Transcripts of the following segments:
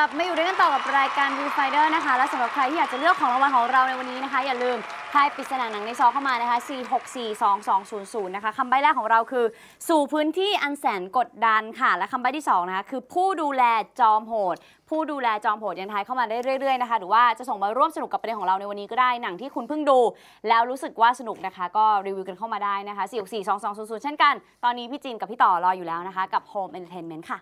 ลับมาอยู่ด้วยกันต่อกับรายการวิวไฟเดอร์นะคะและสำหรับใครที่อยากจะเลือกของรางวัลของเราในวันนี้นะคะอย่าลืมทายปริศนาหนังในซองเข้ามานะคะ4642200นะคะคำใบ้แรกของเราคือสู่พื้นที่อันแสนกดดันค่ะและคำใบ้ที่2นะคะคือผู้ดูแลจอมโหดผู้ดูแลจอมโหดยันทายเข้ามาได้เรื่อยๆนะคะหรือว่าจะส่งมาร่วมสนุกกับประเด็นของเราในวันนี้ก็ได้หนังที่คุณเพิ่งดูแล้วรู้สึกว่าสนุกนะคะก็รีวิวกันเข้ามาได้นะคะ4642200เช่นกันตอนนี้พี่จินกับพี่ต่อรออยู่แล้วนะคะกับ Home Entertainment ค่ะ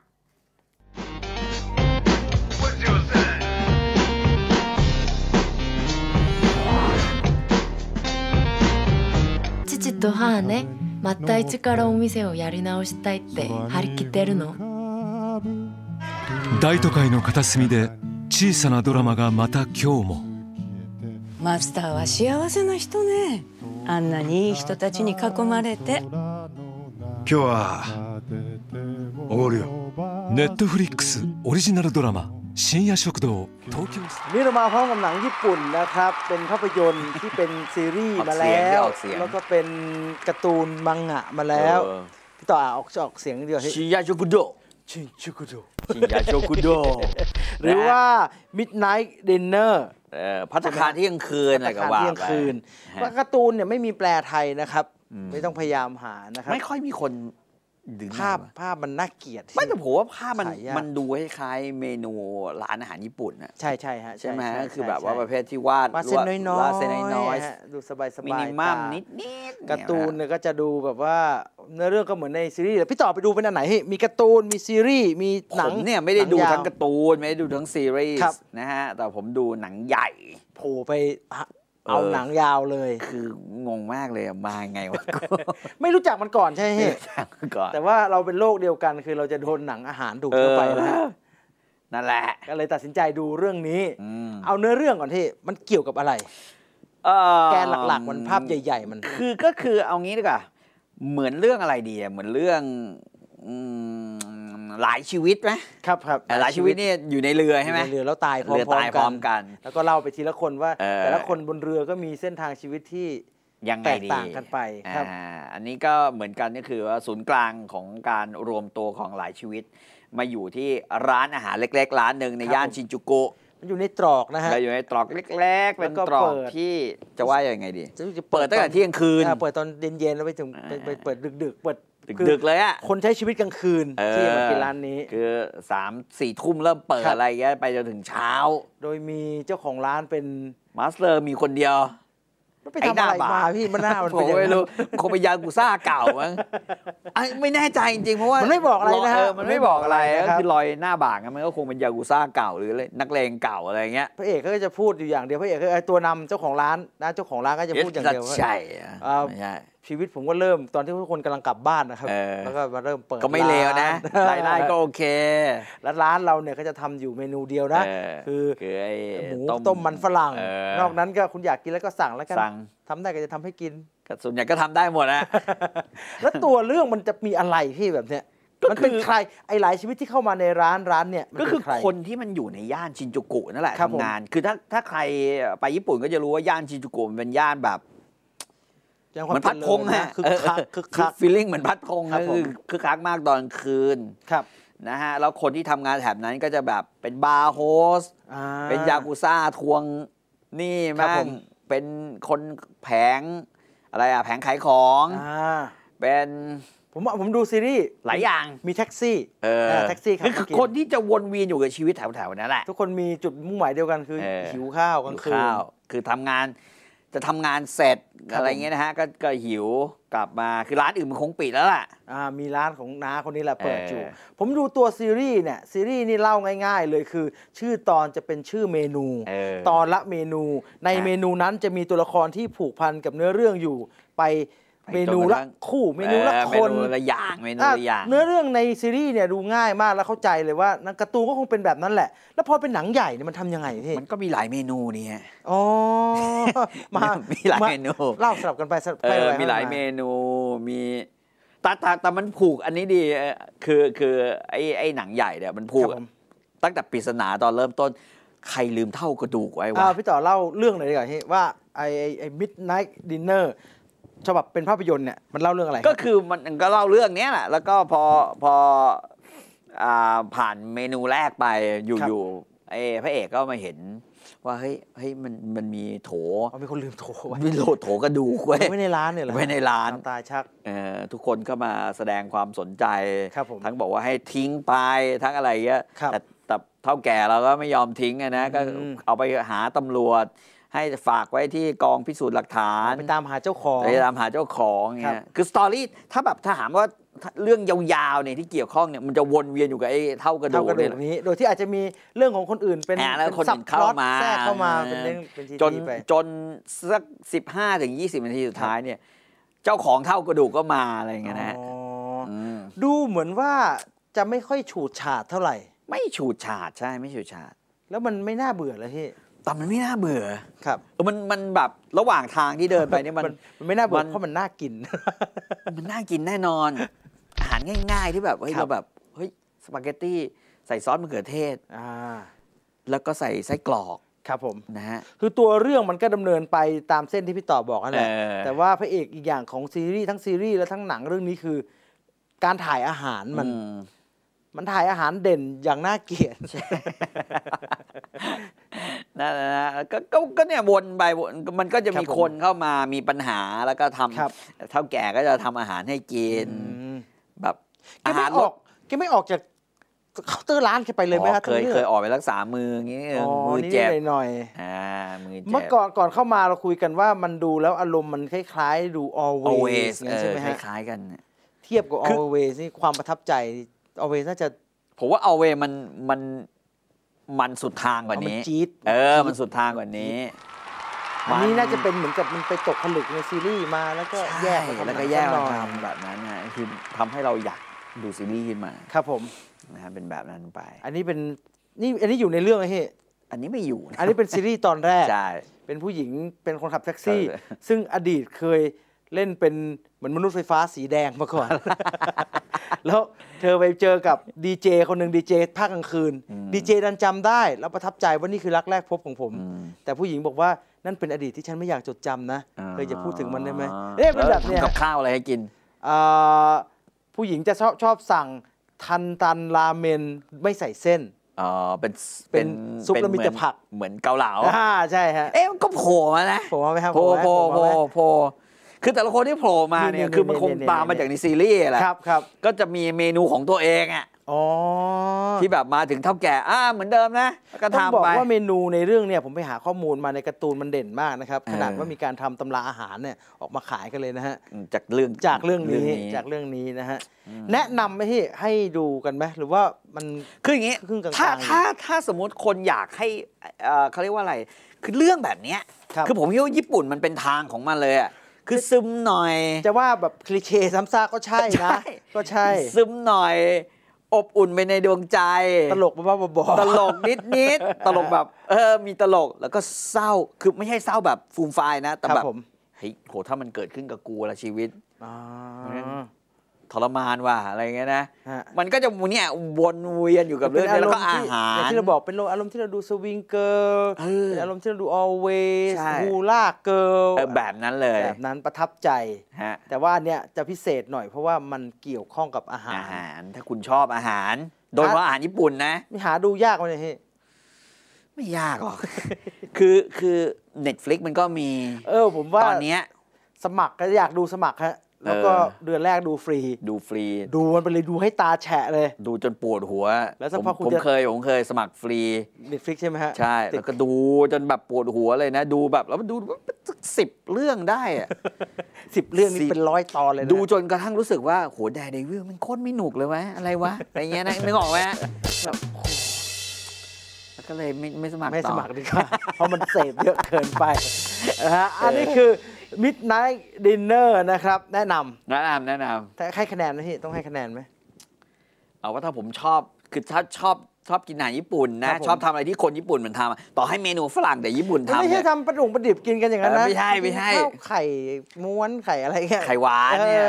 父と母ね、また一からお店をやり直したいって張り切ってるの。大都会の片隅で小さなドラマがまた今日も。マスターは幸せな人ね。あんなにいい人たちに囲まれて。今日はおごるよ。ネットフリックスオリジナルドラマ深夜食堂東京。นี่เรามาพร้อมกับหนังญี่ปุ่นนะครับเป็นภาพยนตร์ที่เป็นซีรีส์มาแล้วแล้วก็เป็นการ์ตูนมังงะมาแล้วพี่ต่อออกเสียงเดียวชิยาโชกุโดชินชูกุโดชิยาโชกุโดหรือว่า Midnight Diner ภัตตาคารเที่ยงคืนอะไรก็ว่าไปการ์ตูนเนี่ยไม่มีแปลไทยนะครับไม่ต้องพยายามหานะครับไม่ค่อยมีคนภาพมันน่าเกลียดไม่แต่ผมว่าภาพมันดูคล้ายเมนูร้านอาหารญี่ปุ่นนะใช่ฮะใช่ไหมคือแบบว่าประเภทที่วาดเส้นน้อยๆดูสบายๆมินิมัมนิดๆการ์ตูนเนี่ยก็จะดูแบบว่าเนื้อเรื่องก็เหมือนในซีรีส์พี่ต่อไปดูเป็นอันไหนมีการ์ตูนมีซีรีส์มีหนังเนี่ยไม่ได้ดูทั้งการ์ตูนไม่ได้ดูทั้งซีรีส์นะฮะแต่ผมดูหนังใหญ่โผล่ไปเอาหนังยาวเลยคืองงมากเลยมาไงวะไม่รู้จักมันก่อนใช่ไหมแต่ว่าเราเป็นโลกเดียวกันคือเราจะโดนหนังอาหารดูดเข้าไปนะนั่นแหละก็เลยตัดสินใจดูเรื่องนี้เอาเนื้อเรื่องก่อนที่มันเกี่ยวกับอะไรแกนหลักๆมันภาพใหญ่ๆมันก็คือเอางี้ดีกว่าเหมือนเรื่องอะไรดีเหมือนเรื่องหลายชีวิตไหมครับหลายชีวิตนี่อยู่ในเรือใช่ไหมเรือแล้วตายพร้อมกันแล้วก็เล่าไปทีละคนว่าแต่ละคนบนเรือก็มีเส้นทางชีวิตที่แตกต่างกันไปครับอันนี้ก็เหมือนกันนี่คือว่าศูนย์กลางของการรวมตัวของหลายชีวิตมาอยู่ที่ร้านอาหารเล็กๆร้านหนึ่งในย่านชินจูกุมันอยู่ในตรอกนะฮะอยู่ในตรอกเล็กๆเป็นตรอกที่จะว่าอย่างไงดีเปิดตั้งแต่เที่ยงคืนเปิดตอนเย็นๆแล้วไปถึงไปเปิดดึกๆดึกเลยอ่ะคนใช้ชีวิตกลางคืนที่มากินร้านนี้คือ3-4 ทุ่มเริ่มเปิดอะไรเงี้ยไปจนถึงเช้าโดยมีเจ้าของร้านเป็นมาสเตอร์มีคนเดียวไอ้หน้าบ่าพี่มันหน้ามันเป็นยังไงไม่รู้คงเป็นยากุซ่าเก่ามั้งไม่แน่ใจจริงเพราะว่ามันไม่บอกอะไรนะมันไม่บอกอะไรคือรอยหน้าบ่ามันก็คงเป็นยากุซ่าเก่าหรือนักเลงเก่าอะไรเงี้ยพระเอกก็จะพูดอยู่อย่างเดียวพระเอกคือตัวนำเจ้าของร้านนะเจ้าของร้านก็จะพูดอย่างเดียวใช่ชีวิตผมก็เริ่มตอนที่ทุกคนกำลังกลับบ้านนะครับแล้วก็มาเริ่มเปิดก็ไม่เลวนะรายได้ก็โอเคแล้วร้านเราเนี่ยก็จะทำอยู่เมนูเดียวนะคือหมูต้มมันฝรั่งนอกนั้นก็คุณอยากกินแล้วก็สั่งแล้วกันทำได้ก็จะทำให้กินส่วนใหญ่ก็ทำได้หมดนะแล้วตัวเรื่องมันจะมีอะไรที่แบบเนี้ยมันเป็นใครไอ้หลายชีวิตที่เข้ามาในร้านเนี่ยก็คือคนที่มันอยู่ในย่านชินจูกุนั่นแหละทำงานคือถ้าใครไปญี่ปุ่นก็จะรู้ว่าย่านชินจูกุมันเป็นย่านแบบมันพัดพงฮะคือฟีลลิ่งเหมือนพัดพงคือคักมากตอนคืนครับนะฮะแล้วคนที่ทำงานแถบนั้นก็จะแบบเป็นบาร์โฮสเป็นยากุซ่าทวงนี่มั่งเป็นคนแผงอะไรอะแผงขายของเป็นผมดูซีรีส์หลายอย่างมีแท็กซี่แท็กซี่ครับคือคนที่จะวนเวียนอยู่กับชีวิตแถวๆนั้นแหละทุกคนมีจุดมุ่งหมายเดียวกันคือหิวข้าวกลางคืนคือทำงานจะทำงานเสร็จอะไรเงี้ยนะฮะก็หิวกลับมาคือร้านอื่นมันคงปิดแล้วล่ะมีร้านของน้าคนนี้แหละเปิดอยู่ผมดูตัวซีรีส์เนี่ยซีรีส์นี่เล่าง่ายๆเลยคือชื่อตอนจะเป็นชื่อเมนูตอนละเมนูในเมนูนั้นจะมีตัวละครที่ผูกพันกับเนื้อเรื่องอยู่ไปเมนูละคู่เมนูละคนเมนูละอย่างเนื้อเรื่องในซีรีส์เนี่ยดูง่ายมากแล้วเข้าใจเลยว่านักการ์ตูนก็คงเป็นแบบนั้นแหละแล้วพอเป็นหนังใหญ่เนี่ยมันทำยังไงพี่มันก็มีหลายเมนูเนี่ยอ๋อมีหลายเมนูเล่าสลับกันไปมีหลายเมนูมีแต่มันผูกอันนี้ดีคือไอ้หนังใหญ่เนี่ยมันผูกตั้งแต่ปริศนาตอนเริ่มต้นใครลืมเท่ากระดูกไว้วะพี่ต่อเล่าเรื่องหน่อยดีกว่าที่ว่าไอ้ Midnight Dinerฉบับเป็นภาพยนตร์เนี่ยมันเล่าเรื่องอะไรก็คือมันก็เล่าเรื่องนี้แหละแล้วก็พอผ่านเมนูแรกไปอยู่ ไอ้พระเอกก็มาเห็นว่าเฮ้ยมันมีโถมีคนลืมโถไว้มีโถกระดูกไว้ไม่ในร้านเนี่ยหรอไม่ในร้านตาชักทุกคนก็มาแสดงความสนใจทั้งบอกว่าให้ทิ้งไปทั้งอะไรเงี้ยแต่เท่าแก่เราก็ไม่ยอมทิ้งนะก็เอาไปหาตำรวจให้ฝากไว้ที่กองพิสูจน์หลักฐานไปตามหาเจ้าของเนี่ยคือสตอรี่ถ้าแบบถ้าถามว่าเรื่องยาวๆเนี่ยที่เกี่ยวข้องเนี่ยมันจะวนเวียนอยู่กับไอ้เท่ากระดูกนี้โดยที่อาจจะมีเรื่องของคนอื่นเป็นซับพล็อตแทรกเข้ามาเป็นเรื่องเป็นทีทีไปจนสัก 15-20 นาทีสุดท้ายเนี่ยเจ้าของเท่ากระดูกก็มาอะไรอย่างเงี้ยนะดูเหมือนว่าจะไม่ค่อยฉูดฉาดเท่าไหร่ไม่ฉูดฉาดใช่ไม่ฉูดฉาดแล้วมันไม่น่าเบื่อเลยพี่แต่มันไม่น่าเบื่อครับมันแบบระหว่างทางที่เดินไปเนี่ยมันไม่น่าเบื่อเพราะมันน่ากินแน่นอนอาหารง่ายๆที่แบบเฮ้ยเราแบบเฮ้ยสปาเกตตี้ใส่ซอสมะเขือเทศแล้วก็ใส่ไส้กรอกครับผมนะฮะคือตัวเรื่องมันก็ดำเนินไปตามเส้นที่พี่ต่อบอกนั่นแหละแต่ว่าพระเอกอีกอย่างของซีรีส์ทั้งซีรีส์และทั้งหนังเรื่องนี้คือการถ่ายอาหารมันถ่ายอาหารเด่นอย่างน่าเกลียดนั่นนะก็เนี่ยวนไปมันก็จะมีคนเข้ามามีปัญหาแล้วก็ทำเท่าแก่ก็จะทำอาหารให้กินแบบอาหารออกแกไม่ออกจากเคาน์เตอร์ร้านแกไปเลยไหมครับเคยออกไปรักษามืออย่างนี้มือเจ็บหน่อยเมื่อก่อนเข้ามาเราคุยกันว่ามันดูแล้วอารมณ์มันคล้ายๆดู always ใช่ไหมคล้ายๆกันเทียบกับ always นี่ความประทับใจ always น่าจะผมว่า always มันสุดทางกว่านี้มันสุดทางกว่านี้อันนี้น่าจะเป็นเหมือนกับมันไปตกผลึกในซีรีส์มาแล้วก็แยกมาทำแบบนั้นนะคือทำให้เราอยากดูซีรีส์ขึ้นมาครับผมนะฮะเป็นแบบนั้นไปอันนี้เป็นนี่อันนี้อยู่ในเรื่องไอ้เฮ้อันนี้ไม่อยู่อันนี้เป็นซีรีส์ตอนแรกใช่เป็นผู้หญิงเป็นคนขับแท็กซี่ซึ่งอดีตเคยเล่นเป็นเหมือนมนุษย์ไฟฟ้าสีแดงมาก่อนแล้วเธอไปเจอกับดีเจคนหนึ่งดีเจภาคกลางคืนดีเจดันจำได้แล้วประทับใจว่านี่คือรักแรกพบของผมแต่ผู้หญิงบอกว่านั่นเป็นอดีตที่ฉันไม่อยากจดจำนะเคยจะพูดถึงมันได้ไหมเนี่ยเป็นแบบเนี่ยกับข้าวอะไรให้กินผู้หญิงจะชอบสั่งทันราเมนไม่ใส่เส้นเป็นซุปแล้วมีแต่ผักเหมือนเกาเหลาใช่ฮะเอ๊ะก็โผล่มานะโผล่มาไหมครับโผล่คือแต่ละคนที่โผล่มาเนี่ยคือมันคงตามมาจากในซีรีส์แหละครับก็จะมีเมนูของตัวเองอ่ะที่แบบมาถึงเท่าแก่เหมือนเดิมนะก็ทำไปบอกว่าเมนูในเรื่องเนี่ยผมไปหาข้อมูลมาในการ์ตูนมันเด่นมากนะครับขนาดว่ามีการทำตำราอาหารเนี่ยออกมาขายกันเลยนะฮะจากเรื่องนี้นะฮะแนะนำไหมที่ให้ดูกันไหมหรือว่ามันคืออย่างงี้ถ้าสมมติคนอยากให้เขาเรียกว่าอะไรคือเรื่องแบบเนี้ยคือผมคิดว่าญี่ปุ่นมันเป็นทางของมันเลยอ่ะคือซึมหน่อยจะว่าแบบคลีเช่ซ้ำซากก็ใช่นะก็ใช่ซึมหน่อยอบอุ่นไปในดวงใจตลกบ้าบอตลกนิดตลกแบบมีตลกแล้วก็เศร้าคือไม่ใช่เศร้าแบบฟูมไฟนะแต่แบบเฮ้ยโหถ้ามันเกิดขึ้นกับกูละชีวิตทรมานว่ะอะไรเงี้ยนะมันก็จะเนี่ยวนเวียนอยู่กับเรื่องนี้แล้วก็อาหารที่เราบอกเป็นอารมณ์ที่เราดูสวิงเกิร์ลเป็นอารมณ์ที่เราดูออลเวย์ฮูล่าเกิร์ลแบบนั้นเลยแบบนั้นประทับใจแต่ว่าเนี่ยจะพิเศษหน่อยเพราะว่ามันเกี่ยวข้องกับอาหารถ้าคุณชอบอาหารโดยเฉพาะอาหารญี่ปุ่นนะหาดูยากไหมเนี่ยไม่ยากหรอกคือ Netflix มันก็มีผมว่าตอนนี้สมัครก็อยากดูสมัครฮะแล้วก็เดือนแรกดูฟรีดูมันไปเลยดูให้ตาแฉะเลยดูจนปวดหัวแล้วผมเคยสมัครฟรี Netflix ใช่ไหมฮะใช่แล้วก็ดูจนแบบปวดหัวเลยนะดูแบบแล้วมันดู10 เรื่องได้อะ10 เรื่องนี่เป็น100 ตอนเลยนะดูจนกระทั่งรู้สึกว่าโหแดร์เดวิลมันโคตรไม่หนุกเลยวะอะไรวะอะไรเงี้ยนะนึกออกไหมแบบก็เลยไม่สมัครดีกว่าเพราะมันเสพเยอะเกินไปนะฮะอันนี้คือMidnight Diner นะครับแนะนำให้คะแนนไหมพี่ต้องให้คะแนนไหมเอาว่าถ้าผมชอบคือถ้าชอบกินอาหารญี่ปุ่นนะชอบทำอะไรที่คนญี่ปุ่นมันทำต่อให้เมนูฝรั่งแต่ญี่ปุ่นทำไม่ใช่ทำประดิบกินกันอย่างนั้นนะไม่ใช่ไข่ม้วนไข่อะไรเงี้ยไข่หวานเนี่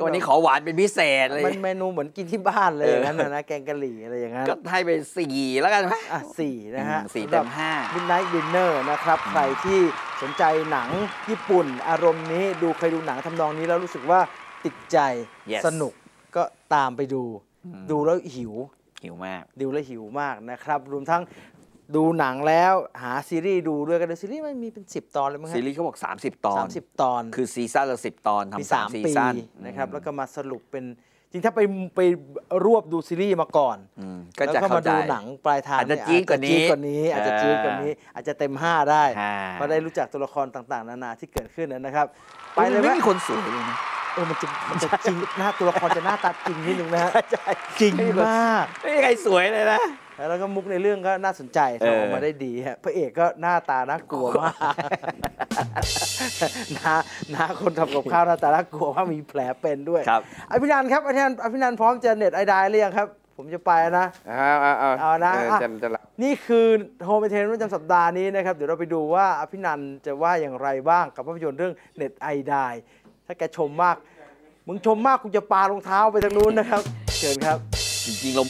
ยวันนี้ขอหวานเป็นพิเศษเลยมันเมนูเหมือนกินที่บ้านเลยอย่างนั้นนะแกงกะหรี่อะไรอย่างนั้นก็ให้ไป4แล้วกันไหม4นะฮะ4 เต็ม 5 Midnight Diner นะครับใครที่สนใจหนังญี่ปุ่นอารมณ์นี้เคยดูหนังทำนองนี้แล้วรู้สึกว่าติดใจสนุกก็ตามไปดูแล้วหิวมากนะครับรวมทั้ง ดูหนังแล้วหาซีรีส์ดูด้วยกันซีรีส์มันมีเป็น10ตอนเลยมั้งครับซีรีส์เขาบอก30ตอน30ตอนคือซีซั่นละ10ตอนทำ3ซีซั่นนะครับแล้วก็มาสรุปเป็นจริงถ้าไปรวบดูซีรีส์มาก่อนก็จะมาดูหนังปลายทางอาจจะจี๊ดกว่านี้อาจจะจี๊ดกว่านี้อาจจะเต็ม5ได้เพราะได้รู้จักตัวละครต่างๆนานาที่เกิดขึ้นนะครับไปเลยไม่มีคนสวยเลยนะมันจะจริงหน้าตัวละครจะหน้าตาจริงนิดนึงนะฮะจริงมากไม่มีใครสวยเลยนะแล้วก็มุกในเรื่องก็น่าสนใจทำออกมาได้ดีฮะพระเอกก็หน้าตาน่ากลัวมากน้าคนทำกับข้าวหน้าตาน่ากลัวว่ามีแผลเป็นด้วยครับอภินันท์ครับอภินันท์พร้อมจะเน็ตไอดายหรือยังครับผมจะไปนะเอานะนี่คือ Home Ent. ประจำสัปดาห์นี้นะครับเดี๋ยวเราไปดูว่าอภินันท์จะว่าอย่างไรบ้างกับภาพยนตร์เรื่องเน็ตไอดายถ้าแกชมมากมึงชมมากกูจะปารองเท้าไปทางนู้นนะครับเชิญครับจริงๆลม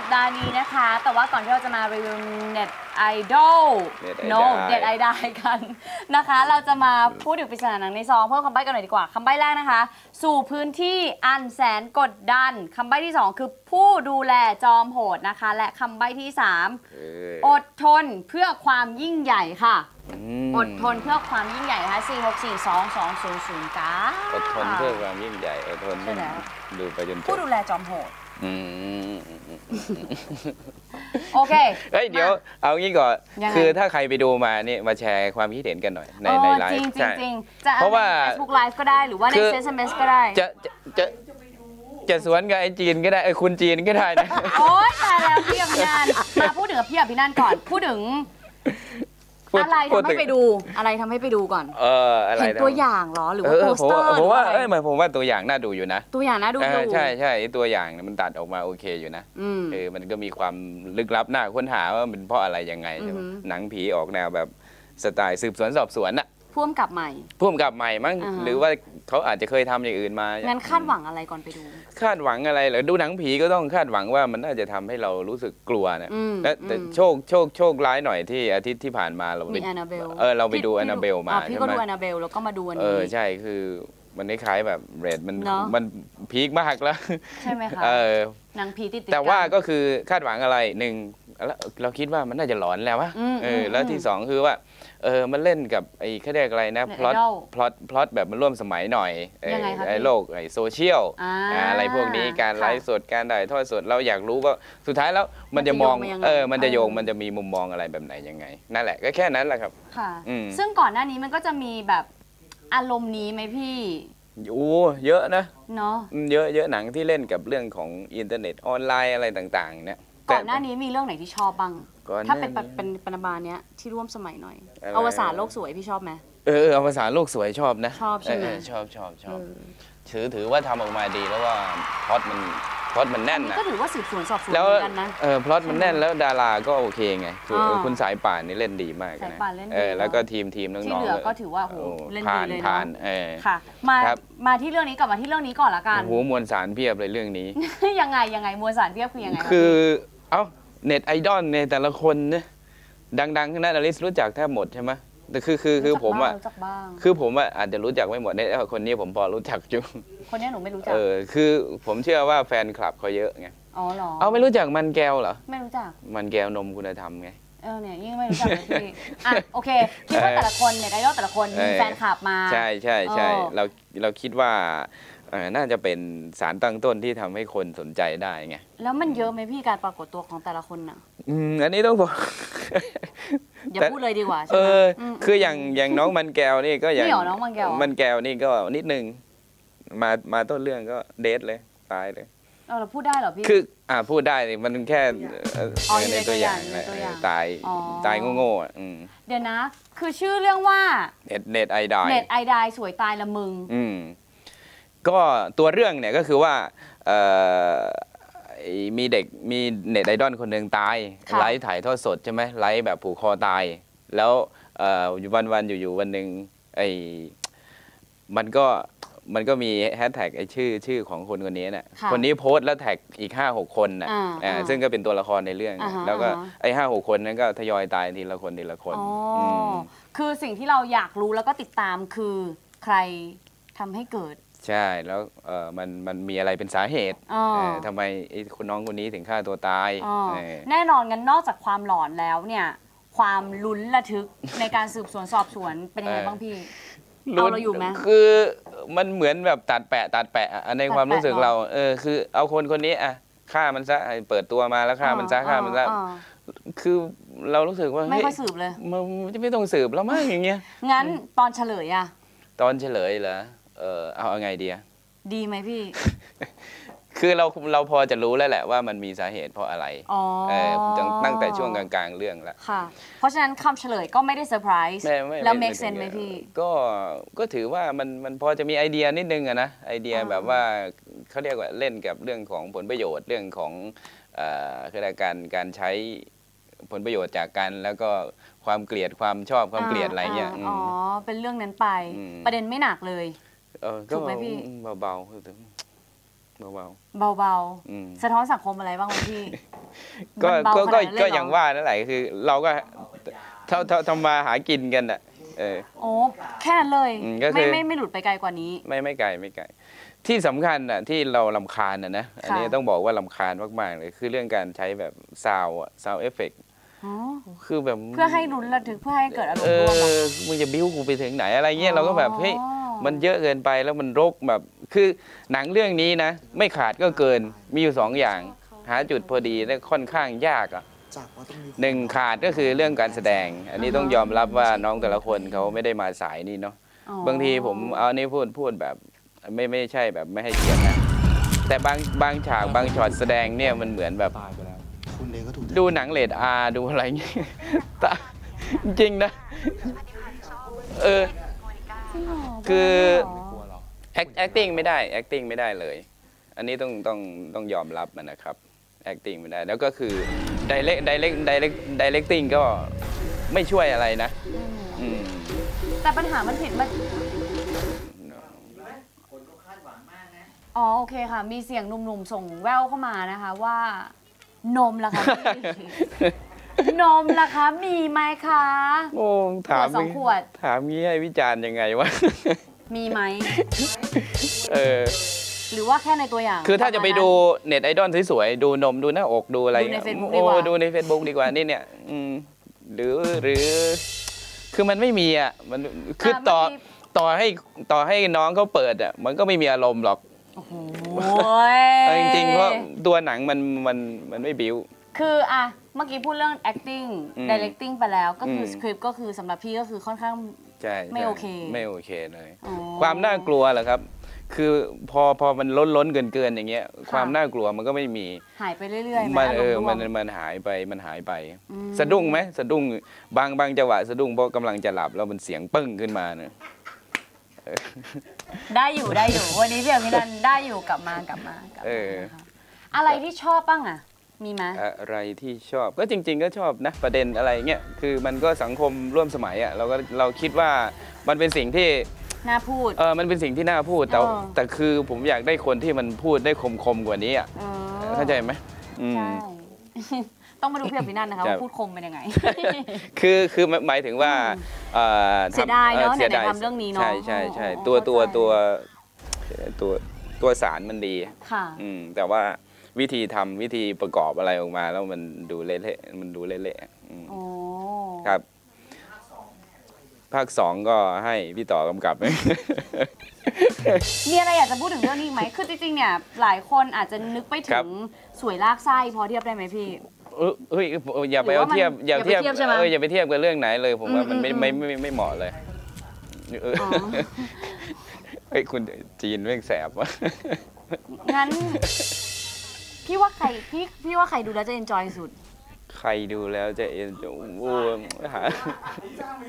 สัปดาห์นี้นะคะแต่ว่าก่อนที่เราจะมารีวิวเน็ตไอดอลเน็ตไอดอลกันนะคะเราจะมาพูดถึงปริศนาหนังในซองเพิ่มคำใบ้กันหน่อยดีกว่าคำใบ้แรกนะคะสู่พื้นที่อันแสนกดดันคำใบ้ที่2คือผู้ดูแลจอมโหดนะคะและคำใบ้ที่3อดทนเพื่อความยิ่งใหญ่ค่ะอดทนเพื่อความยิ่งใหญ่นะคะ4642200จ้าอดทนเพื่อความยิ่งใหญ่อดทนดูไปจนผู้ดูแลจอมโหดโอเคเฮ้ยเดี๋ยวเอางี้ก่อนคือถ้าใครไปดูมาเนี่ยมาแชร์ความคิดเห็นกันหน่อยในไลฟ์จริงเพราะว่า Facebook Live ก็ได้หรือว่าใน SMS ก็ได้จะสวนกับไอ้จีนก็ได้ไอ้คุณจีนก็ได้นะโอ๊ยตายแล้วพี่อภินันท์มาพูดถึงพี่อภินันท์ก่อนพูดถึงอะไรทำให้ไปดูอะไรทำให้ไปดูก่อนเห็นตัวอย่างหรอหรือว่าโปสเตอร์ผมว่าตัวอย่างน่าดูอยู่นะตัวอย่างน่าดูใช่ตัวอย่างมันตัดออกมาโอเคอยู่นะมันก็มีความลึกลับน่าค้นหาว่ามันเพราะอะไรยังไงหนังผีออกแนวแบบสไตล์สืบสวนสอบสวนน่ะพ่วงกับใหม่มั้งหรือว่าเขาอาจจะเคยทำอย่างอื่นมางั้นคาดหวังอะไรก่อนไปดูคาดหวังอะไรเหรอดูหนังผีก็ต้องคาดหวังว่ามันน่าจะทำให้เรารู้สึกกลัวนะแต่โชคร้ายหน่อยที่อาทิตย์ที่ผ่านมาเราไปดูแอนนาเบลมาพี่ก็ดูแอนนาเบลแล้วก็มาดูอันนี้ใช่คือมันคล้ายแบบเรทมันพีคมากแล้วใช่ไหมคะหนังผีติดแต่ว่าก็คือคาดหวังอะไรหนึ่งเราคิดว่ามันน่าจะหลอนแล้ววะแล้วที่2คือว่ามันเล่นกับไอ้แค่เรียกอะไรนะพล็อตแบบมันร่วมสมัยหน่อยไอ้โลกไอ้โซเชียลอะไรพวกนี้การไลฟ์สดการถ่ายทอดสดเราอยากรู้ว่าสุดท้ายแล้วมันจะมองมันจะโยงมันจะมีมุมมองอะไรแบบไหนยังไงนั่นแหละก็แค่นั้นแหละครับค่ะซึ่งก่อนหน้านี้มันก็จะมีแบบอารมณ์นี้ไหมพี่โอ้เยอะนะเนาะเยอะหนังที่เล่นกับเรื่องของอินเทอร์เน็ตออนไลน์อะไรต่างๆเนี่ยก่อนหน้านี้มีเรื่องไหนที่ชอบบ้างถ้าเป็นปรมาณเนี้ยที่ร่วมสมัยหน่อยอวสานโลกสวยพี่ชอบไหมอวสานโลกสวยชอบนะชอบใช่ไหมชอบถือว่าทำออกมาดีแล้วว่าพล็อตมันแน่นนะก็ถือว่าสืบสวนสอบสวนกันนะพล็อตมันแน่นแล้วดาราก็โอเคไงคือคุณสายป่านนี่เล่นดีมากนะแล้วก็ทีมน้องๆที่เหลือก็ถือว่าโหเล่นดีเลยค่ะมาที่เรื่องนี้ก่อนละกันโหมวลสารเพียบเลยเรื่องนี้ยังไงมวลสารเพียบคือยังไงคือเอ้าเน็ตไอดอลในแต่ละคนเนี่ยดังๆนะอลิสรู้จักแทบหมดใช่ไหมแต่คือผมอ่ะอาจจะรู้จักไม่หมดเนี่ยคนนี้ผมพอรู้จักอยู่คนนี้หนูไม่รู้จักคือผมเชื่อว่าแฟนคลับเขาเยอะไงอ๋อเหรอเอาไม่รู้จักมันแก้วเหรอไม่รู้จักมันแก้วนมคุณธรรมไงเนี่ยยิ่งไม่รู้จักเลยพี่อ่ะโอเคคิดว่าแต่ละคนเนี่ยไอดอลแต่ละคนมีแฟนคลับมาใช่เราคิดว่าน่าจะเป็นสารตั้งต้นที่ทำให้คนสนใจได้ไงแล้วมันเยอะไหมพี่การปรากฏตัวของแต่ละคนน่ะอันนี้ต้องบอกอย่าพูดเลยดีกว่าใช่ไหมคืออย่างน้องมันแก้วนี่ก็อย่างน้องมันแก้วนี่ก็นิดนึงมาต้นเรื่องก็เดทเลยตายเลยเราพูดได้เหรอพี่คือพูดได้มันแค่ในตัวอย่างตายโง่ๆเดี๋ยวนะคือชื่อเรื่องว่าเน็ตไอดายสวยตายละมึงก็ตัวเรื่องเนี่ยก็คือว่ามีเด็กมีเน็ตไอดอลคนหนึ่งตายไลฟ์ถ่ายทอดสดใช่ไหมไลฟ์แบบผูกคอตายแล้ววันอยู่ๆวันหนึ่ง ไอ้มันก็มีแฮชแท็กไอ้ชื่อของคนคนนี้น่ะคนนี้โพสต์แล้วแท็กอีก 5-6 คนน่ะซึ่งก็เป็นตัวละครในเรื่องแล้วก็ไอ้ 5-6 คนนั้นก็ทยอยตายทีละคนทีละคนคือสิ่งที่เราอยากรู้แล้วก็ติดตามคือใครทำให้เกิดใช่แล้วมันมีอะไรเป็นสาเหตุทำไมคุณน้องคนนี้ถึงฆ่าตัวตายแน่นอนงั้นนอกจากความหลอนแล้วเนี่ยความลุ้นระทึกในการสืบสวนสอบสวนเป็นยังไงบ้างพี่เอาเราอยู่ไหมคือมันเหมือนแบบตัดแปะในความรู้สึกเราคือเอาคนนี้อ่ะฆ่ามันซะเปิดตัวมาแล้วฆ่ามันซะคือเรารู้สึกว่าไม่ค่อยสืบเลยมันจะไม่ต้องสืบแล้วมั้งอย่างเงี้ยงั้นตอนเฉลยอ่ะตอนเฉลยเหรอเอาไงดีไหมพี่คือเราพอจะรู้แล้วแหละว่ามันมีสาเหตุเพราะอะไรตั้งแต่ช่วงกลางๆเรื่องแล้วค่ะเพราะฉะนั้นคำเฉลยก็ไม่ได้เซอร์ไพรส์แล้วเมคเซนส์ไหมพี่ก็ถือว่ามันพอจะมีไอเดียนิดนึงอะนะไอเดียแบบว่าเขาเรียกว่าเล่นกับเรื่องของผลประโยชน์เรื่องของการใช้ผลประโยชน์จากกันแล้วก็ความเกลียดความชอบความเกลียดอะไรเงี้ยเป็นเรื่องนั้นไปประเด็นไม่หนักเลยถูกไหมพี่เบาสะท้อนสังคมอะไรบ้างพี่ก็อย่างว่านั่นแหละคือเราก็ทำมาหากินกันอ่ะโอ้แค่นั้นเลยไม่หลุดไปไกลกว่านี้ไม่ไกลที่สำคัญอ่ะที่เรารำคาญนะอันนี้ต้องบอกว่ารำคาญมากๆเลยคือเรื่องการใช้แบบซาวเอฟเฟกต์คือแบบเพื่อให้ลุ้นระทึกเพื่อให้เกิดอารมณ์ร่วมมึงจะบิ้วกูไปถึงไหนอะไรเงี้ยเราก็แบบเฮ้ยมันเยอะเกินไปแล้วมันรกแบบคือหนังเรื่องนี้นะไม่ขาดก็เกินมีอยู่2อย่างหาจุดพอดีและค่อนข้างยากอ่ะหนึ่งขาดก็คือเรื่องการแสดงอันนี้ต้องยอมรับว่าน้องแต่ละคนเขาไม่ได้มาสายนี่เนาะบางทีผมเอานี่พูดแบบไม่ใช่แบบไม่ให้เกียรตินะแต่บางฉากบางช็อตแสดงเนี่ยมันเหมือนแบบดูหนังเรทอาร์ดูอะไรอย่างงี้จริงนะคือ acting ไม่ได้ acting ไม่ได้เลยอันนี้ต้องยอมรับมันนะครับ acting ไม่ได้แล้วก็คือ directing ก็ไม่ช่วยอะไรนะแต่ปัญหามันผิดมันคนก็คาดหวังมากนะอ๋อโอเคค่ะมีเสียงหนุ่มๆส่งแววเข้ามานะคะว่านมล่ะคะนมล่ะคะมีไหมคะโอ้ถามงี้ให้วิจารณ์ยังไงวะมีไหมหรือว่าแค่ในตัวอย่างคือถ้าจะไปดูเน็ตไอดอลสวยๆดูนมดูหน้าอกดูอะไรโอ้ดูใน Facebook ดีกว่านี่เนี่ยหรือคือมันไม่มีอ่ะมันคือต่อให้น้องเขาเปิดอ่ะมันก็ไม่มีอารมณ์หรอกจริงๆเพราะตัวหนังมันไม่บิ้วคืออะเมื่อกี้พูดเรื่อง acting directing ไปแล้วก็คือสคริปต์ก็คือสำหรับพี่ก็คือค่อนข้างไม่โอเคเลยความน่ากลัวเหรอครับคือพอมันล้นเกินอย่างเงี้ยความน่ากลัวมันก็ไม่มีหายไปเรื่อยๆมันหายไปสะดุ้งไหมสะดุ้งบางจังหวะสะดุ้งเพราะกำลังจะหลับแล้วมันเสียงปึ้งขึ้นมาเนี่ยได้อยู่วันนี้เสี่ยงพี่นันได้อยู่กลับมาอะไรที่ชอบบ้างอะมีไหมอะไรที่ชอบก็จริงๆก็ชอบนะประเด็นอะไรเงี้ยคือมันก็สังคมร่วมสมัยอะเราคิดว่ามันเป็นสิ่งที่น่าพูดมันเป็นสิ่งที่น่าพูดแต่คือผมอยากได้คนที่มันพูดได้คมกว่านี้อะเข้าใจไหมใช่ต้องมาดูเพื่อนพี่นันนะคะว่าพูดคมเป็นยังไงคือหมายถึงว่าเสียดายเนาะในการทำเรื่องนี้เนาะใช่ตัวสารมันดีค่ะแต่ว่าวิธีทำวิธีประกอบอะไรออกมาแล้วมันดูเละครับภาค 2ก็ให้พี่ต่อกำกับมีอะไรอยากจะพูดถึงเรื่องนี้ไหมคือจริงๆเนี่ยหลายคนอาจจะนึกไปถึงสวยลากไส้พอเทียบได้ไหมพี่เฮ้ยอย่าไปเอาเทียบอย่าไปเทียบกับเรื่องไหนเลยผมว่ามันไม่เหมาะเลยเฮ้ยคุณจีนแม่งแสบวะงั้นพี่ว่าใครดูแล้วจะเอนจอยสุดใครดูแล้วจะเอนจอยไ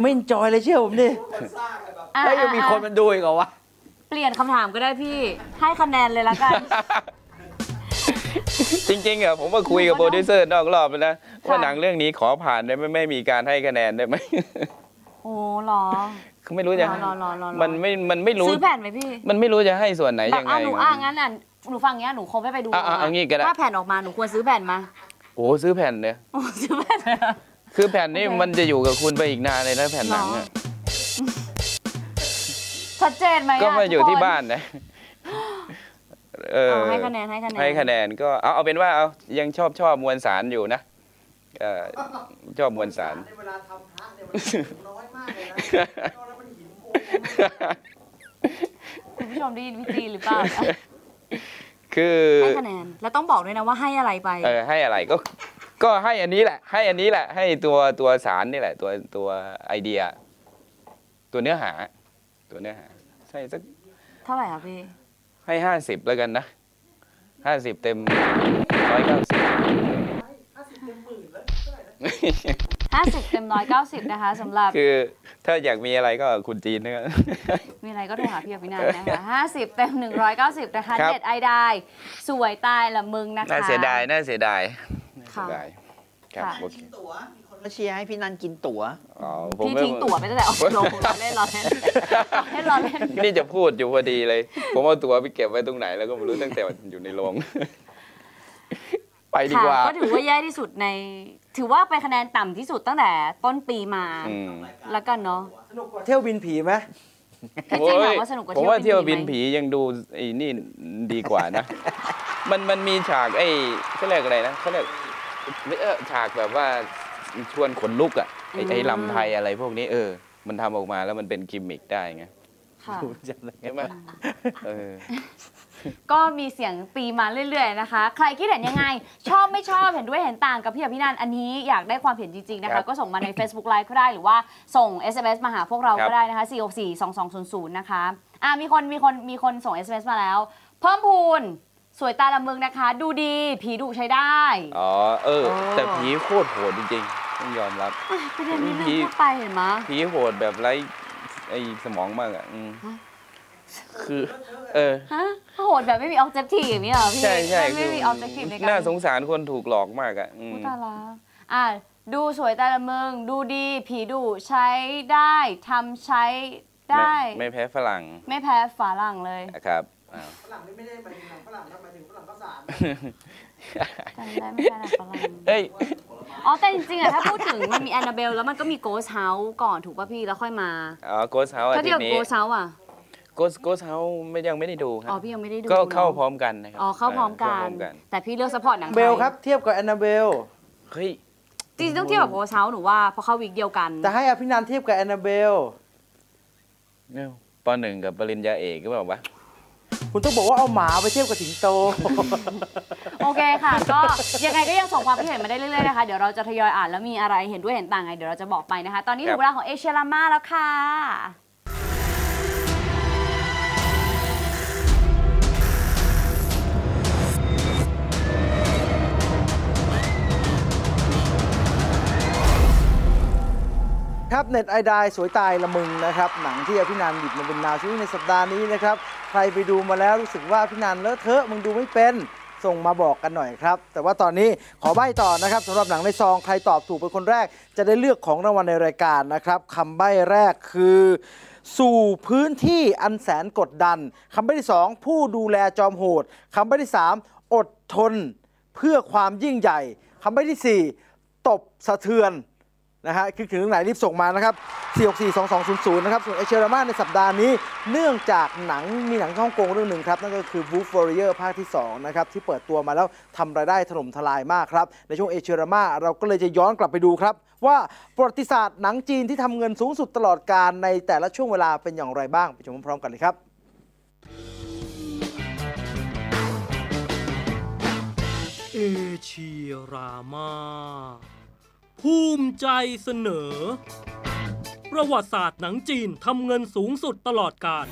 ม่เอนจอยเลยเชื่อผมดิไอ้ยังมีคนมันดูอีกเหรอวะเปลี่ยนคำถามก็ได้พี่ให้คะแนนเลยละกันจริงๆเหรอผมมาคุยกับโปรดิวเซอร์นอกรอบแล้วนะว่าหนังเรื่องนี้ขอผ่านได้ไม่มีการให้คะแนนได้ไหม โอ้หรอคือไม่รู้จะมันไม่รู้ซื้อแผ่นไหมพี่มันไม่รู้จะให้ส่วนไหนยังไงหนูอ้างงั้นอ่ะหนูฟังเงี้ยหนูคงไม่ไปดูถ้าแผ่นออกมาหนูควรซื้อแผ่นมาโอ้ซื้อแผ่นเลยซื้อแผ่นคือแผ่นนี่มันจะอยู่กับคุณไปอีกนานเลยนะแผ่นหนังเนี่ยชัดเจนไหมก็มาอยู่ที่บ้านนะให้คะแนนก็เอาเป็นว่าเอายังชอบมวลสารอยู่นะชอบมวลสารในเวลาทำพระเนี่ยมันน้อยมากเลยนะแล้วมันหินโกงคุณผู้ชมได้ยินวิธีหรือเปล่าคือให้คะแนนแล้วต้องบอกด้วยนะว่าให้อะไรไปให้อะไรก็ให้อันนี้แหละให้ตัวสารนี่แหละตัวไอเดียตัวเนื้อหาใช่สักเท่าไหร่ครับพี่ให้50แล้วกันนะ50เต็ม19050เต็ม190นะคะสำหรับคือถ้าอยากมีอะไรก็คุณจีนนะครับมีอะไรก็โทรหาพี่อภินันท์นะคะ50เต็ม190นะคะเด็ดไอดายสวยตายละมึงนะคะน่าเสียดายค่ะโอเคมาเชียร์ให้พี่นันกินตั๋วพี่ทิ้งตั๋วไปตั้งแต่ออกโรงเล่นรอเล่นนี่จะพูดอยู่พอดีเลยผมเอาตั๋วไปเก็บไว้ตรงไหนแล้วก็ไม่รู้ตั้งแต่อยู่ในโรงไปดีกว่าก็ถือว่าแย่ที่สุดในถือว่าไปคะแนนต่ำที่สุดตั้งแต่ต้นปีมาแล้วกันเนาะสนุกกว่าเที่ยวบินผีไหมจริงๆว่าสนุกกว่าผมว่าเที่ยวบินผียังดูไอ้นี่ดีกว่านะมันมีฉากไอ้เขาเรียกอะไรนะเขาเรียกฉากแบบว่าชวนขนลุกอ่ะไอ้ลำไทยอะไรพวกนี้มันทำออกมาแล้วมันเป็นกิมมิคได้ไงค่ะจำได้ไหมก็มีเสียงตีมาเรื่อยๆนะคะใครคิดเห็นยังไงชอบไม่ชอบเห็นด้วยเห็นต่างกับพี่อภินันท์อันนี้อยากได้ความเห็นจริงๆนะคะก็ส่งมาใน Facebook Live ก็ได้หรือว่าส่ง SMS มาหาพวกเราก็ได้นะคะ4642200นะคะมีคนส่ง SMS มาแล้วเพิ่มพูนสวยตาละมึงนะคะดูดีผีดุใช้ได้อ๋อแต่ผีโคตรโหดจริงๆต้องยอมรับประเด็นนี้ลืมพูดไปเห็นไหมผีโหดแบบไร้ไอ้สมองมากอ่ะคือโหดแบบไม่มีออบเจคทีฟอย่างนี้เหรอพี่ใช่ไม่มีออบเจคทีฟในการน่าสงสารคนถูกหลอกมากอ่ะอุตลาดูสวยตาละมึงดูดีผีดุใช้ได้ทำใช้ได้ไม่แพ้ฝรั่งเลยครับฝรั่งนี่ไม่ได้หมายถึงฝรั่งนะหมายถึงฝรั่งข้าวสารจำได้ไม่ได้ฝรั่งแต่จริงๆอะถ้าพูดถึงมันมีแอนนาเบลแล้วมันก็มีโกสเฮาส์ก่อนถูกป่ะพี่แล้วค่อยมาโกสเฮาส์อาทิตย์นี้โกสเฮาส์อะโกสเฮาส์ยังไม่ได้ดูครับพี่ยังไม่ได้ดูก็เข้าพร้อมกันนะครับเข้าพร้อมกันแต่พี่เลือกซัพพอร์ตหนังไทยเบลครับเทียบกับแอนนาเบลเฮ้ยจริงต้องเทียบกับโกสเฮาส์หนูว่าเพราะเข้าวีคเดียวกันจะให้อภินันท์เทียบกับแอนนาเบลเนี่ยป.1กับปริญญาเอกก็บอกว่าคุณต้องบอกว่าเอาหมาไปเทียบกับสิงโตโอเคค่ะก็ยังไงก็ยังส่งความคิดเห็นมาได้เรื่อยๆนะคะเดี๋ยวเราจะทยอยอ่านแล้วมีอะไรเห็นด้วยเห็นต่างไงเดี๋ยวเราจะบอกไปนะคะตอนนี้ถึงเวลาของเอเชียรามาแล้วค่ะครับเน็ตไอดายสวยตายละมึงนะครับหนังที่อภินันท์หยิบมาเป็นดาวชีวิตในสัปดาห์นี้นะครับใครไปดูมาแล้วรู้สึกว่าอภินันท์เลอะเทอะมึงดูไม่เป็นส่งมาบอกกันหน่อยครับแต่ว่าตอนนี้ขอใบ้ต่อนะครับสำหรับหนังในซองใครตอบถูกเป็นคนแรกจะได้เลือกของรางวัลในรายการนะครับคำใบ้แรกคือสู่พื้นที่อันแสนกดดันคำใบ้ที่2ผู้ดูแลจอมโหดคำใบ้ที่3อดทนเพื่อความยิ่งใหญ่คำใบ้ที่4ตบสะเทือนนะฮะคิดถึงเรื่องไหนรีบส่งมานะครับ4642200นะครับส่วนเอเชียรามาในสัปดาห์นี้เนื่องจากหนังมีหนังฮ่องกงเรื่องหนึ่งครับนั่นก็คือ Wolf Warrior ภาคที่2นะครับที่เปิดตัวมาแล้วทำรายได้ถล่มทลายมากครับในช่วงเอเชียรามาเราก็เลยจะย้อนกลับไปดูครับว่าประวัติศาสตร์หนังจีนที่ทำเงินสูงสุดตลอดกาลในแต่ละช่วงเวลาเป็นอย่างไรบ้างไปชมพร้อมกันเลยครับเอเชียรามาภูมิใจเสนอประวัติศาสตร์หนังจีนทำเงินสูงสุดตลอดกาล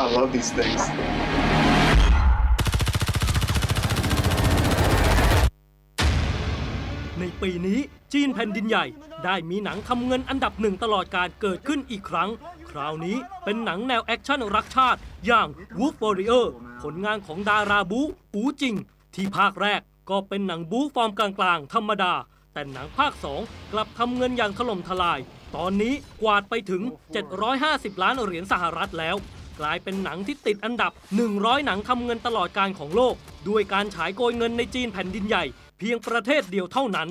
I love these things ในปีนี้จีนแผ่นดินใหญ่ได้มีหนังทำเงินอันดับหนึ่งตลอดกาลเกิดขึ้นอีกครั้งคราวนี้เป็นหนังแนวแอคชั่นรักชาติอย่าง Wolf Warrior ผลงานของดาราบู๊อู๋จิงที่ภาคแรกก็เป็นหนังบู๊ฟอร์มกลางๆธรรมดาแต่หนังภาค2กลับทำเงินอย่างถล่มทลาย ตอนนี้กวาดไปถึง750ล้านเหรียญสหรัฐแล้วกลายเป็นหนังที่ติดอันดับ100หนังทำเงินตลอดกาลของโลกด้วยการฉายโกยเงินในจีนแผ่นดินใหญ่เพียงประเทศเดียวเท่านั้น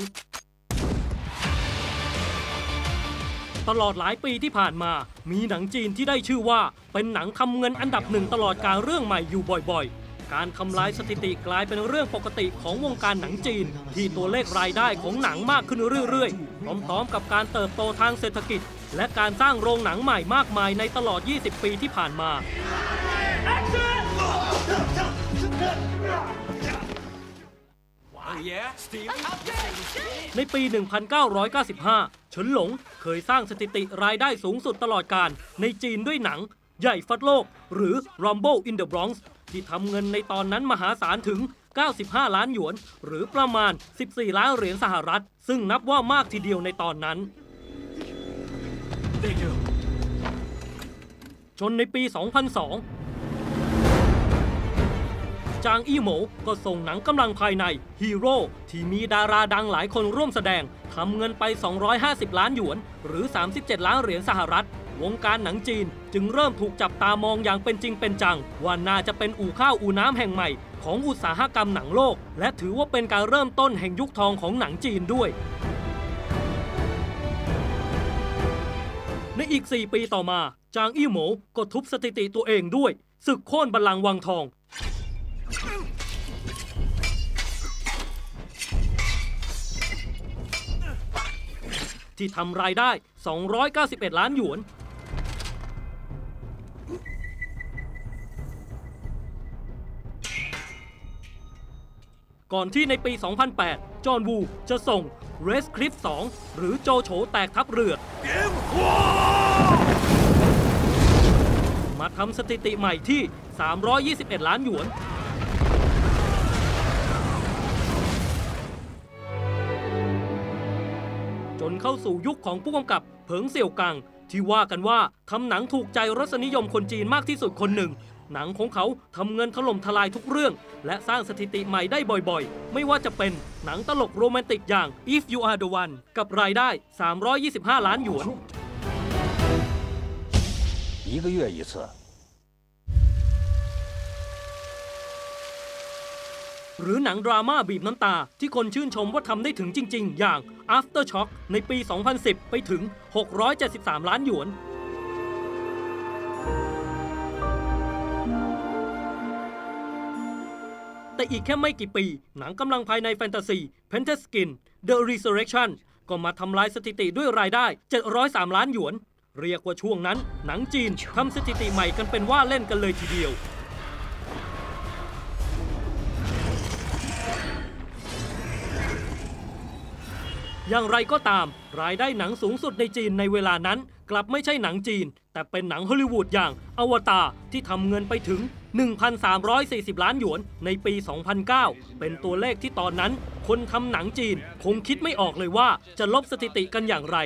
ตลอดหลายปีที่ผ่านมามีหนังจีนที่ได้ชื่อว่าเป็นหนังทำเงินอันดับ1ตลอดกาลเรื่องใหม่อยู่บ่อยๆการทำลายสถิติกลายเป็นเรื่องปกติของวงการหนังจีนที่ตัวเลขรายได้ของหนังมากขึ้นเรื่อยๆพร้อมๆกับการเติบโตทางเศรษฐกิจและการสร้างโรงหนังใหม่มากมายในตลอด20ปีที่ผ่านมาในปี 1995 เฉินหลงเคยสร้างสถิติรายได้สูงสุดตลอดกาลในจีนด้วยหนังใหญ่ฟัดโลกหรือ Rumble in the Bronx ที่ทำเงินในตอนนั้นมหาศาลถึง95ล้านหยวนหรือประมาณ14ล้านเหรียญสหรัฐซึ่งนับว่ามากทีเดียวในตอนนั้นจนในปี 2002จางอี้หมูก็ส่งหนังกำลังภายในฮีโร่ที่มีดาราดังหลายคนร่วมแสดงทำเงินไป250ล้านหยวนหรือ37ล้านเหรียญสหรัฐวงการหนังจีนจึงเริ่มถูกจับตามองอย่างเป็นจริงเป็นจังว่าน่าจะเป็นอู่ข้าวอู่น้ำแห่งใหม่ของอุตสาหกรรมหนังโลกและถือว่าเป็นการเริ่มต้นแห่งยุคทองของหนังจีนด้วยในอีก4ปีต่อมาจางอี้หมูก็ทุบสถิติตัวเองด้วยศึกโค่นบัลลังก์วังทองที่ทำรายได้291ล้านหยวนก่อนที่ในปี 2008 จอห์น วูจะส่ง Red Cliff 2 หรือโจโฉแตกทัพเรือมาทำสถิติใหม่ที่321ล้านหยวนจนเข้าสู่ยุคของผู้กำกับเผิงเสี่ยวกังที่ว่ากันว่าทำหนังถูกใจรสนิยมคนจีนมากที่สุดคนหนึ่งหนังของเขาทำเงินถล่มทลายทุกเรื่องและสร้างสถิติใหม่ได้บ่อยๆไม่ว่าจะเป็นหนังตลกโรแมนติกอย่าง If You Are the One กับรายได้325ล้านหยวนหรือหนังดราม่าบีบน้ำตาที่คนชื่นชมว่าทำได้ถึงจริงๆอย่าง After Shock ในปี 2010 ไปถึง673ล้านหยวนแต่อีกแค่ไม่กี่ปีหนังกำลังภายในแฟนตาซี Penteskin The Resurrection ก็มาทำลายสถิติด้วยรายได้703ล้านหยวนเรียกว่าช่วงนั้นหนังจีนทำสถิติใหม่กันเป็นว่าเล่นกันเลยทีเดียวอย่างไรก็ตามรายได้หนังสูงสุดในจีนในเวลานั้นกลับไม่ใช่หนังจีนแต่เป็นหนังฮอลลีวูดอย่างอวตารที่ทำเงินไปถึง 1,340 ล้านหยวนในปี 2009 เป็นตัวเลขที่ตอนนั้นคนทำหนังจีนคงคิดไม่ออกเลยว่าจะลบสถิติกันอย่างไร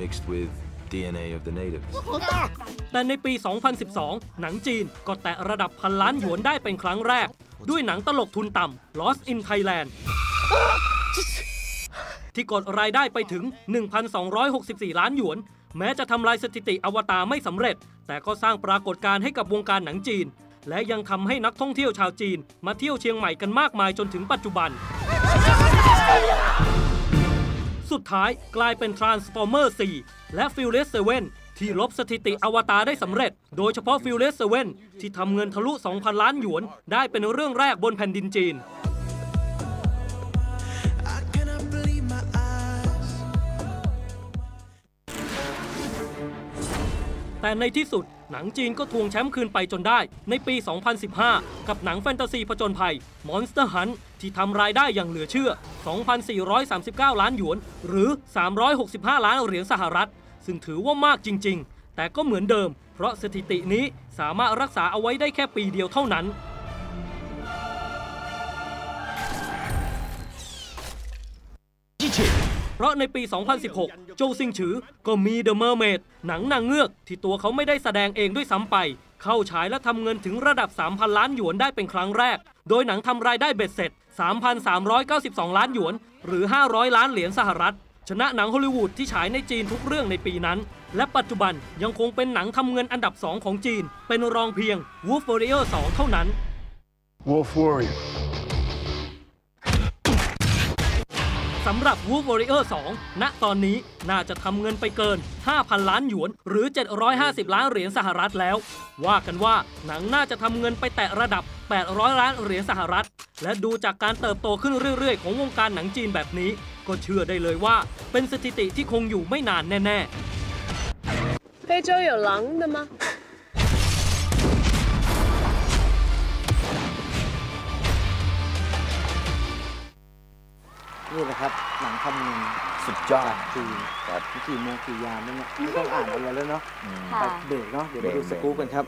Mixed with DNA of the natives แต่ในปี 2012 หนังจีนก็แตะระดับพันล้านหยวนได้เป็นครั้งแรกด้วยหนังตลกทุนต่ำ Lost in Thailand ที่กดรายได้ไปถึง 1,264 ล้านหยวนแม้จะทำลายสถิติอวตารไม่สำเร็จแต่ก็สร้างปรากฏการณ์ให้กับวงการหนังจีนและยังทำให้นักท่องเที่ยวชาวจีนมาเที่ยวเชียงใหม่กันมากมายจนถึงปัจจุบันสุดท้ายกลายเป็น Transformer 4 และ Furious 7 ที่ลบสถิติอวตารได้สำเร็จโดยเฉพาะ Furious 7 ที่ทำเงินทะลุ 2,000 ล้านหยวนได้เป็นเรื่องแรกบนแผ่นดินจีนแต่ในที่สุดหนังจีนก็ทวงแชมป์คืนไปจนได้ในปี 2015 กับหนังแฟนตาซีผจญภัย Monster Hunt ที่ทำรายได้อย่างเหลือเชื่อ 2,439 ล้านหยวนหรือ365ล้านเหรียญสหรัฐซึ่งถือว่ามากจริงๆแต่ก็เหมือนเดิมเพราะสถิตินี้สามารถรักษาเอาไว้ได้แค่ปีเดียวเท่านั้นเพราะในปี 2016 โจซิงฉือก็มี The Mermaid หนังนางเงือกที่ตัวเขาไม่ได้แสดงเองด้วยซ้ำไปเข้าฉายและทำเงินถึงระดับ 3,000 ล้านหยวนได้เป็นครั้งแรกโดยหนังทำรายได้เบ็ดเสร็จ 3,392 ล้านหยวนหรือ500ล้านเหรียญสหรัฐ ชนะหนังฮอลลีวูดที่ฉายในจีนทุกเรื่องในปีนั้นและปัจจุบันยังคงเป็นหนังทำเงินอันดับ2ของจีนเป็นรองเพียง Wolf Warrior 2 เท่านั้น Wolf Warrior สำหรับ Wolf Warrior 2 ณ ตอนนี้น่าจะทำเงินไปเกิน 5,000 ล้านหยวนหรือ 750 ล้านเหรียญสหรัฐแล้วว่ากันว่าหนังน่าจะทำเงินไปแตะระดับ 800 ล้านเหรียญสหรัฐและดูจากการเติบโตขึ้นเรื่อยๆของวงการหนังจีนแบบนี้ก็เชื่อได้เลยว่าเป็นสถิติที่คงอยู่ไม่นานแน่ๆ非洲有狼的吗นี่แหละครับหนังคำนึงสุดยอดจีนแบบที่โมกิยามเนี่ยไม่ต้องอ่านอะไรแล้วเนาะเบรกเนาะเดี๋ยวไปดูสกู๊ปกันครับ